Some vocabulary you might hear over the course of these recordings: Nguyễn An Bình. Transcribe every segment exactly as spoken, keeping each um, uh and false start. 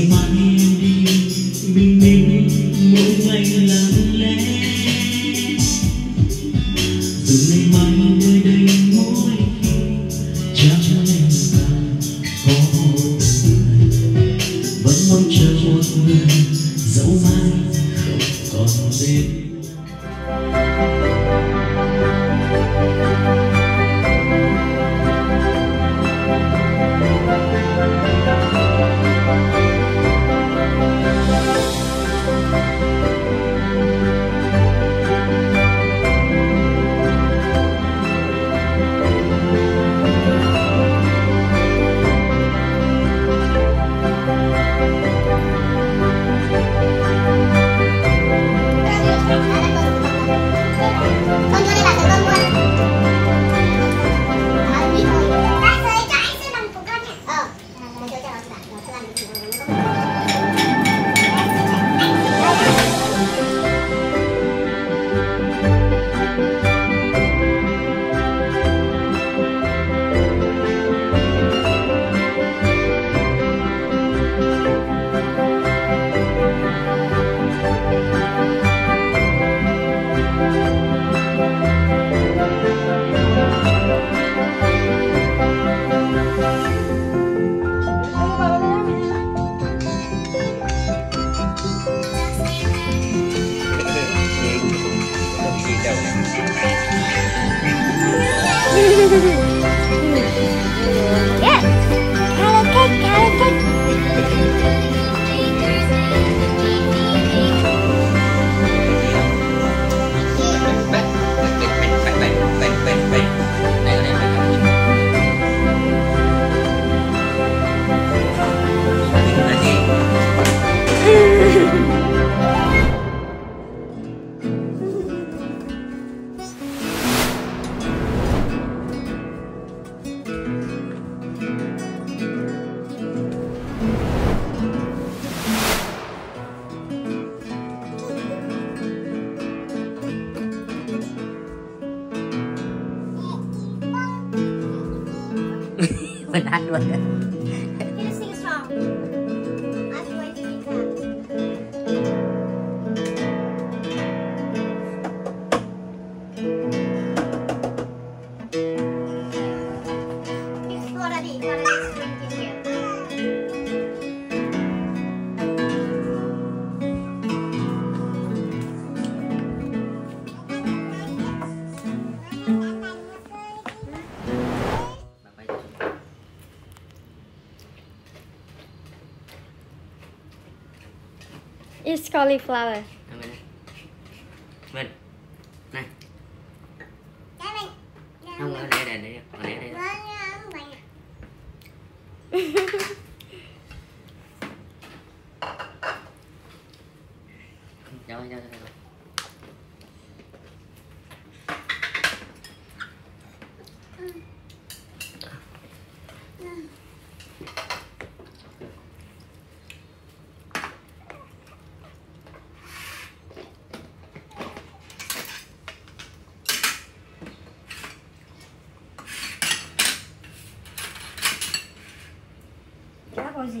ngày mai em đi bình minh mỗi ngày lặng lẽ, từ ngày mai nơi đây mỗi khi trao em ta có một người vẫn mong chờ một người dẫu mai không còn đến. Mình ăn luôn. It's cauliflower. Mình. Mình. Này. Đây mình. Không, ở đây, đây, đây. Ở đây, đây. Đâu, đâu, đâu. Có gì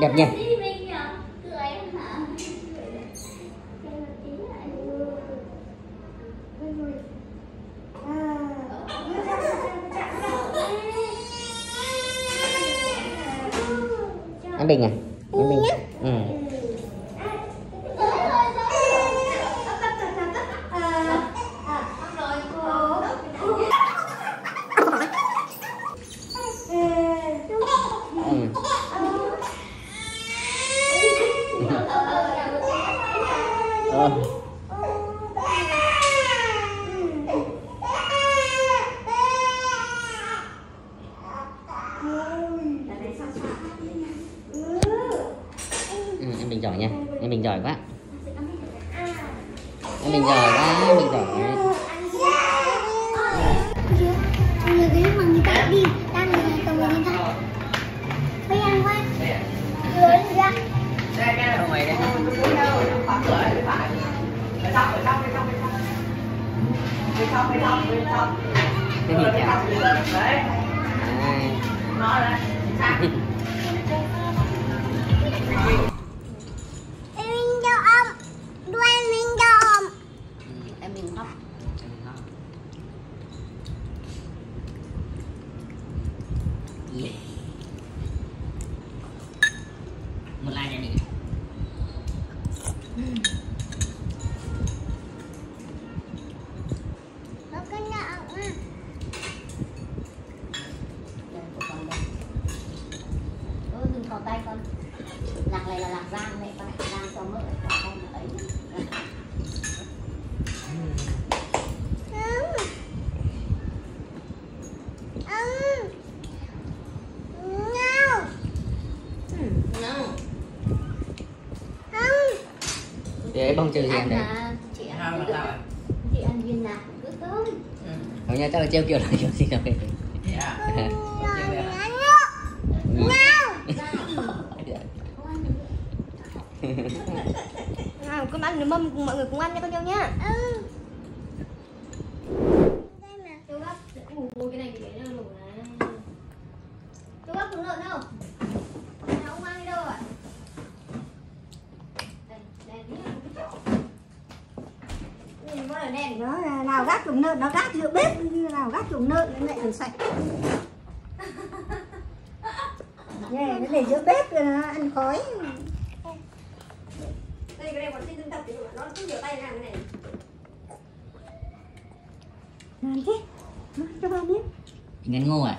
đẹp đấy. Đẹp nhỉ. An Bình à? An Bình. Ừ. giỏi quá. An Bình giỏi quá, An Bình giỏi. Người cái bằng người ta đi, đang người cầm người ta. Bây ăn quá. Rồi ra. Ra cái đầu mày đấy. Khóa cửa lại phải. Phải xong, phải xong, phải xong, phải xong, phải xong, phải xong. Cái gì vậy? Đấy. Nó đấy. Yeah. Một like này đi. Nó có nhỏ à. Ôi đừng có tay con. Lạc này là lạc rang đấy con, rang cho mỡ lại con ấy. Để bông trừ riêng này. Chị ăn viên nào? Chị ăn viên nào cứ không? Ừ. Không nha, chắc là treo kiểu này kiểu gì đâu. Dạ. Nào. Nào, con ăn nấm mâm mọi người cùng ăn nha con nhau nhá. Ừ. Đây mà. Chú gấp. Ủa cái này thì để đâu đủ à. Chú gấp xuống lợn đâu? Nó nào gác chuồng nợn, nó gác giữa bếp, nào gác chuồng nợn nó lại thành sạch. Này nó để giữa bếp là ăn khói. Đây cái này bọn sinh dân tộc thì nó cứ nhiều tay làm cái này. Ngon thế, nói cho ba biết. Ngắn ngô à?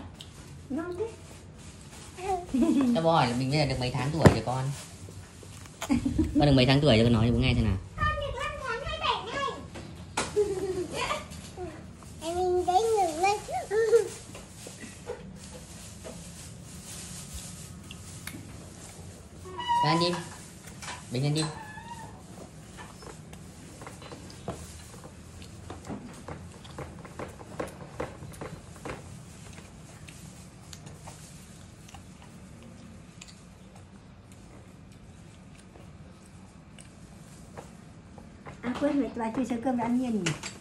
Ngon thế. Tao bố hỏi là mình bây giờ được mấy tháng tuổi rồi con? Con được mấy tháng tuổi cho con nói cho bố nghe xem nào. Ăn đi, Bình ăn đi. À quên rồi, bà chưa sơ cơm đã ăn nhiên nhỉ?